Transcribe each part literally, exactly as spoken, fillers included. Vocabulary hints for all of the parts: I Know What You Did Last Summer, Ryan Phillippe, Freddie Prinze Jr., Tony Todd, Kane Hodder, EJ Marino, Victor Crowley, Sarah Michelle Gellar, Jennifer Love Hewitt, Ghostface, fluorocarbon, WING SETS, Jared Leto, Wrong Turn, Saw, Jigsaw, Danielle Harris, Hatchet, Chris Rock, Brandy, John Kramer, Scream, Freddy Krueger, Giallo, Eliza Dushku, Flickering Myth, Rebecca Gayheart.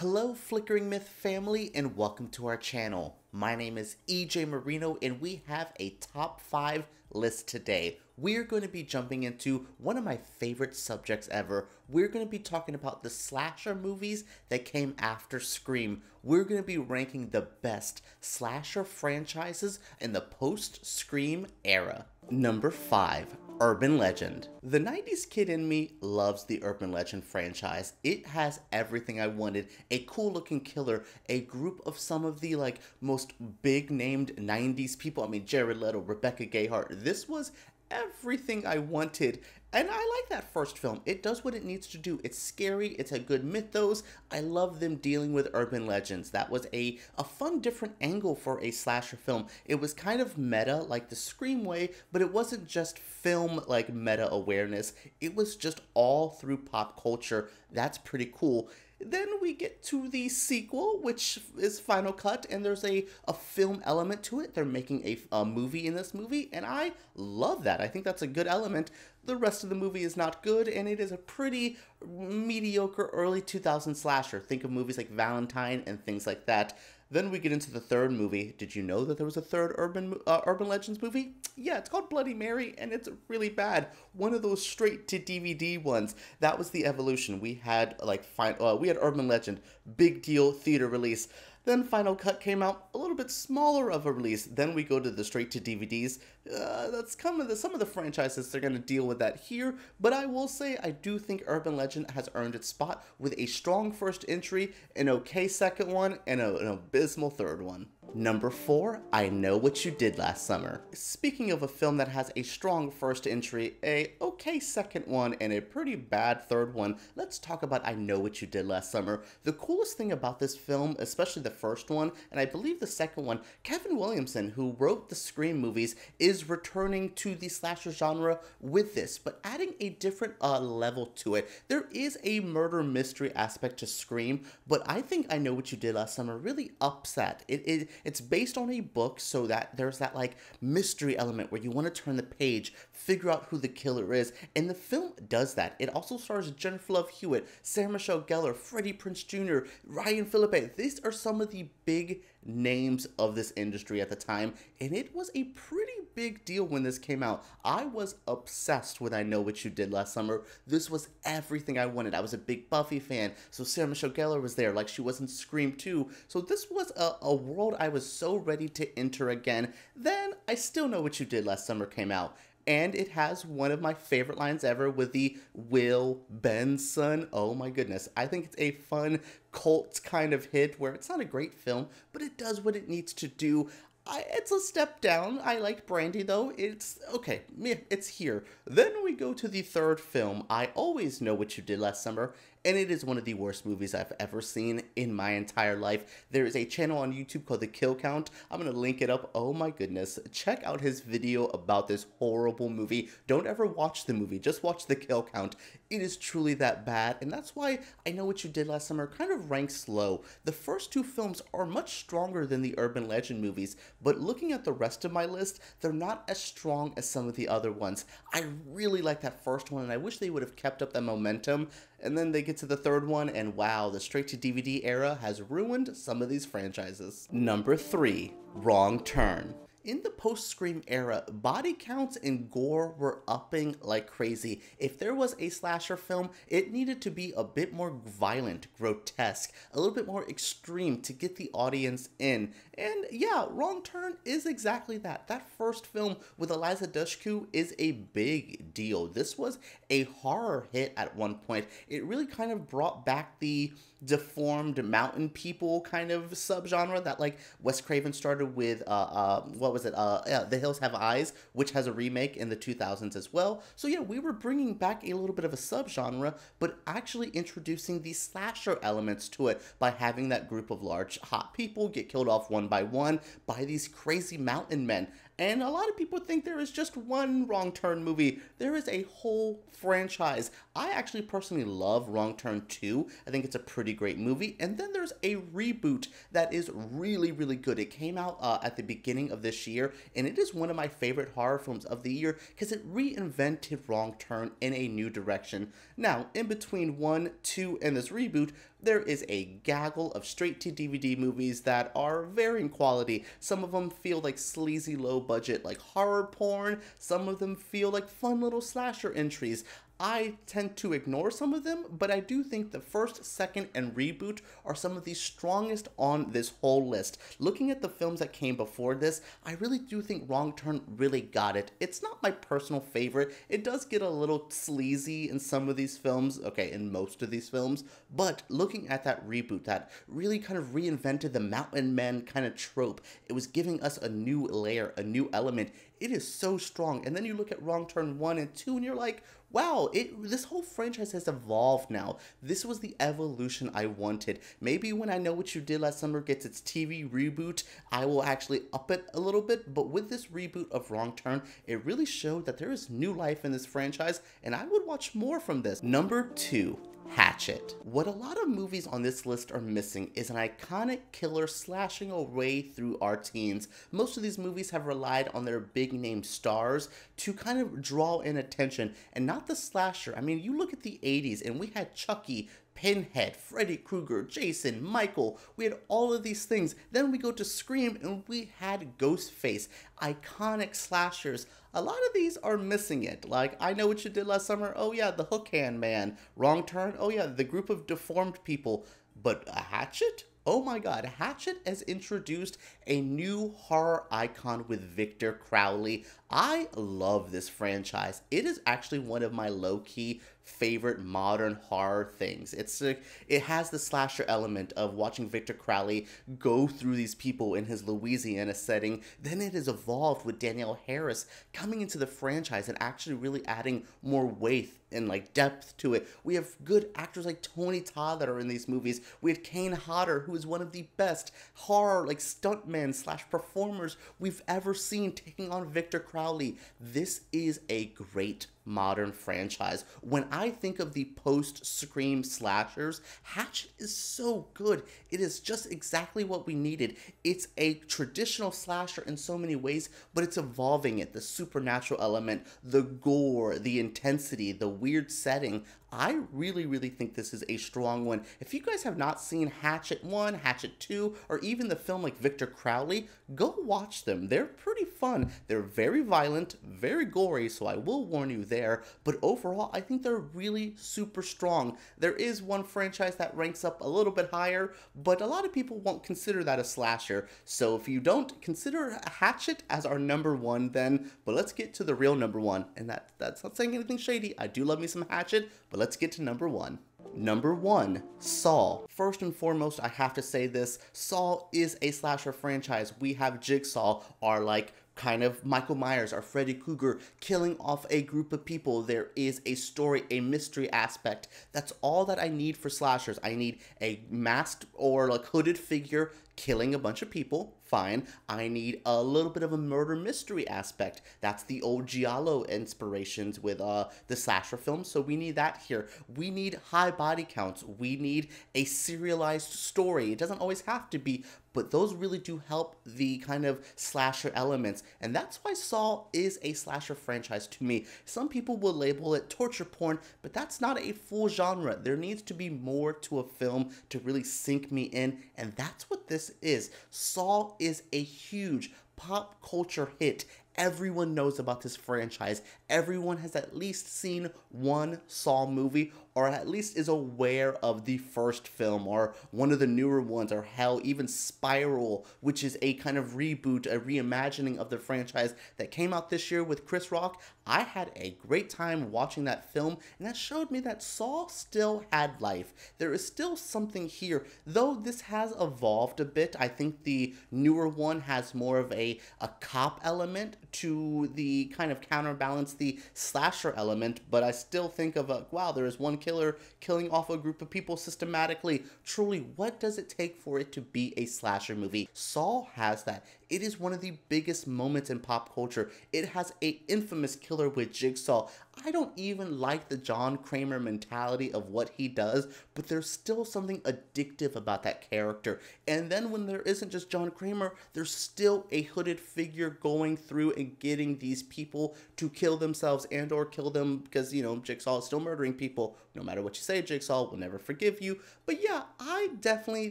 Hello Flickering Myth family and welcome to our channel. My name is E J Marino and we have a top five list today. We're going to be jumping into one of my favorite subjects ever. We're going to be talking about the slasher movies that came after Scream. We're going to be ranking the best slasher franchises in the post-Scream era. Number five. Urban Legend. The nineties kid in me loves the Urban Legend franchise. It has everything I wanted. A cool looking killer, a group of some of the like most big named nineties people. I mean, Jared Leto, Rebecca Gayheart. This was everything I wanted. And I like that first film. It does what it needs to do. It's scary. It's a good mythos. I love them dealing with urban legends. That was a, a fun, different angle for a slasher film. It was kind of meta, like the Scream way, but it wasn't just film, like meta awareness. It was just all through pop culture. That's pretty cool. Then we get to the sequel, which is Final Cut, and there's a, a film element to it. They're making a, a movie in this movie, and I love that. I think that's a good element. The rest of the movie is not good, and it is a pretty mediocre early two thousands slasher. Think of movies like Valentine and things like that. Then we get into the third movie. Did you know that there was a third Urban uh, Urban Legends movie? Yeah, it's called Bloody Mary, and it's really bad. One of those straight-to-D V D ones. That was the evolution. We had like fine, uh, we had Urban Legend, big deal theater release. Then Final Cut came out, a little bit smaller of a release. Then we go to the straight-to-D V Ds. Uh, that's kind of the, some of the franchises, they're going to deal with that here. But I will say, I do think Urban Legend has earned its spot with a strong first entry, an okay second one, and a, an abysmal third one. Number four, I Know What You Did Last Summer. Speaking of a film that has a strong first entry, a okay second one, and a pretty bad third one, let's talk about I Know What You Did Last Summer. The coolest thing about this film, especially the first one, and I believe the second one, Kevin Williamson, who wrote the Scream movies, is returning to the slasher genre with this, but adding a different uh, level to it. There is a murder mystery aspect to Scream, but I think I Know What You Did Last Summer really ups that. It is It's based on a book, so that there's that like mystery element where you want to turn the page, figure out who the killer is, and the film does that. It also stars Jennifer Love Hewitt, Sarah Michelle Gellar, Freddie Prinze Junior, Ryan Phillippe. These are some of the big names of this industry at the time, and it was a pretty big deal when this came out. I was obsessed with I Know What You Did Last Summer. This was everything I wanted. I was a big Buffy fan, so Sarah Michelle Gellar was there, like she was in Scream two. So this was a, a world I was so ready to enter again. Then I Still Know What You Did Last Summer came out. And it has one of my favorite lines ever with the Will Benson. Oh my goodness. I think it's a fun cult kind of hit where it's not a great film, but it does what it needs to do. I, it's a step down. I like Brandy though. It's okay. It's here. Then we go to the third film, I Always Know What You Did Last Summer. And it is one of the worst movies I've ever seen in my entire life. There is a channel on YouTube called The Kill Count. I'm going to link it up. Oh my goodness. Check out his video about this horrible movie. Don't ever watch the movie. Just watch The Kill Count. It is truly that bad. And that's why I Know What You Did Last Summer kind of ranks low. The first two films are much stronger than the Urban Legend movies. But looking at the rest of my list, they're not as strong as some of the other ones. I really like that first one and I wish they would have kept up that momentum. And then they get to the third one, and wow, the straight-to-D V D era has ruined some of these franchises. Number three, Wrong Turn. In the post-Scream era, body counts and gore were upping like crazy. If there was a slasher film, it needed to be a bit more violent, grotesque, a little bit more extreme to get the audience in. And yeah, Wrong Turn is exactly that. That first film with Eliza Dushku is a big deal. This was a horror hit at one point. It really kind of brought back the deformed mountain people kind of subgenre that like Wes Craven started with, uh, uh, well, was it uh yeah, The Hills Have Eyes, which has a remake in the two thousands as well. So yeah, we were bringing back a little bit of a subgenre, but actually introducing the slasher elements to it by having that group of large hot people get killed off one by one by these crazy mountain men. And a lot of people think there is just one Wrong Turn movie. There is a whole franchise. I actually personally love Wrong Turn two. I think it's a pretty great movie. And then there's a reboot that is really, really good. It came out uh, at the beginning of this year, and it is one of my favorite horror films of the year because it reinvented Wrong Turn in a new direction. Now, in between one, two, and this reboot, there is a gaggle of straight-to-D V D movies that are varying quality. Some of them feel like sleazy low-budget like horror porn, some of them feel like fun little slasher entries. I tend to ignore some of them, but I do think the first, second, and reboot are some of the strongest on this whole list. Looking at the films that came before this, I really do think Wrong Turn really got it. It's not my personal favorite. It does get a little sleazy in some of these films, okay, in most of these films, but looking at that reboot that really kind of reinvented the mountain men kind of trope, it was giving us a new layer, a new element. It is so strong. And then you look at Wrong Turn one and two and you're like, wow, it, this whole franchise has evolved now. This was the evolution I wanted. Maybe when I Know What You Did Last Summer gets its T V reboot, I will actually up it a little bit, but with this reboot of Wrong Turn, it really showed that there is new life in this franchise, and I would watch more from this. Number two, Hatchet. What a lot of movies on this list are missing is an iconic killer slashing a way through our teens. Most of these movies have relied on their big name stars to kind of draw in attention, and not the slasher. I mean, you look at the eighties and we had Chucky, Pinhead, Freddy Krueger, Jason, Michael, we had all of these things. Then we go to Scream and we had Ghostface, iconic slashers. A lot of these are missing it. Like, I Know What You Did Last Summer, oh yeah, the hook hand man. Wrong Turn, oh yeah, the group of deformed people. But a Hatchet? Oh my god, Hatchet has introduced a new horror icon with Victor Crowley. I love this franchise. It is actually one of my low-key favorite modern horror things. It's a, it has the slasher element of watching Victor Crowley go through these people in his Louisiana setting. Then it has evolved with Danielle Harris coming into the franchise and actually really adding more weight and like depth to it. We have good actors like Tony Todd that are in these movies. We had Kane Hodder, who is one of the best horror like stuntmen slash performers we've ever seen, taking on Victor Crowley. This is a great modern franchise. When I think of the post-Scream slashers, Hatchet is so good. It is just exactly what we needed. It's a traditional slasher in so many ways, but it's evolving it. The supernatural element, the gore, the intensity, the weird setting. I really, really think this is a strong one. If you guys have not seen Hatchet one, Hatchet two, or even the film like Victor Crowley, go watch them. They're pretty fun. They're very violent, very gory, so I will warn you there. But overall, I think they're really super strong. There is one franchise that ranks up a little bit higher, but a lot of people won't consider that a slasher. So if you don't, consider Hatchet as our number one then. But let's get to the real number one. And that, that's not saying anything shady. I do love me some Hatchet, but let's get to number one. Number one, Saw. First and foremost, I have to say this. Saw is a slasher franchise. We have Jigsaw, our like kind of Michael Myers or Freddy Krueger killing off a group of people. There is a story, a mystery aspect. That's all that I need for slashers. I need a masked or like hooded figure killing a bunch of people. Fine. I need a little bit of a murder mystery aspect. That's the old Giallo inspirations with uh, the slasher films, so we need that here. We need high body counts. We need a serialized story. It doesn't always have to be, but those really do help the kind of slasher elements, and that's why Saw is a slasher franchise to me. Some people will label it torture porn, but that's not a full genre. There needs to be more to a film to really sink me in, and that's what this is. Saw is a huge pop culture hit. Everyone knows about this franchise. Everyone has at least seen one Saw movie, or at least is aware of the first film, or one of the newer ones, or hell, even Spiral, which is a kind of reboot, a reimagining of the franchise that came out this year with Chris Rock. I had a great time watching that film, and that showed me that Saw still had life. There is still something here, though this has evolved a bit. I think the newer one has more of a, a cop element to the kind of counterbalance the slasher element, but I still think of, a, wow, there is one killer killing off a group of people systematically. Truly, what does it take for it to be a slasher movie? Saw has that. It is one of the biggest moments in pop culture. It has an infamous killer with Jigsaw. I don't even like the John Kramer mentality of what he does, but there's still something addictive about that character. And then when there isn't just John Kramer, there's still a hooded figure going through and getting these people to kill themselves and or kill them because, you know, Jigsaw is still murdering people. No matter what you say, Jigsaw will never forgive you. But yeah, I definitely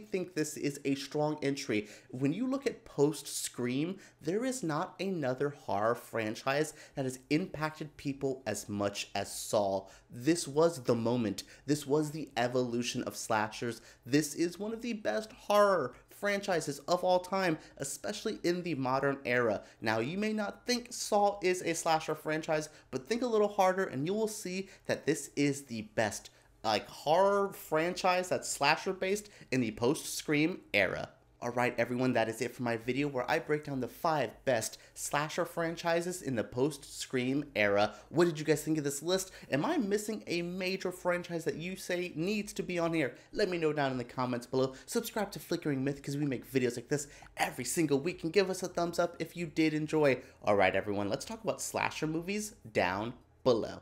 think this is a strong entry. When you look at post-Scream, there is not another horror franchise that has impacted people as much. much as Saw. This was the moment. This was the evolution of slashers. This is one of the best horror franchises of all time, especially in the modern era. Now, you may not think Saw is a slasher franchise, but think a little harder and you will see that this is the best like horror franchise that's slasher based in the post-Scream era. Alright everyone, that is it for my video where I break down the five best slasher franchises in the post-Scream era. What did you guys think of this list? Am I missing a major franchise that you say needs to be on here? Let me know down in the comments below. Subscribe to Flickering Myth because we make videos like this every single week, and give us a thumbs up if you did enjoy. Alright everyone, let's talk about slasher movies down below.